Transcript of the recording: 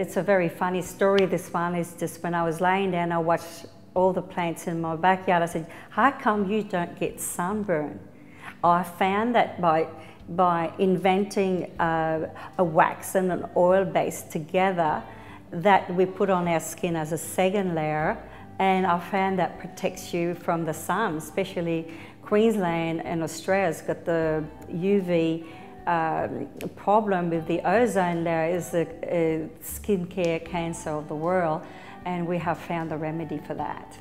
it's a very funny story, this one. Is just when I was laying down, I watched all the plants in my backyard. I said, how come you don't get sunburn? I found that by inventing a wax and an oil base together that we put on our skin as a second layer, and I found that protects you from the sun, especially Queensland and Australia's got the UV problem with the ozone layer. Is the skincare cancer of the world, and we have found the remedy for that.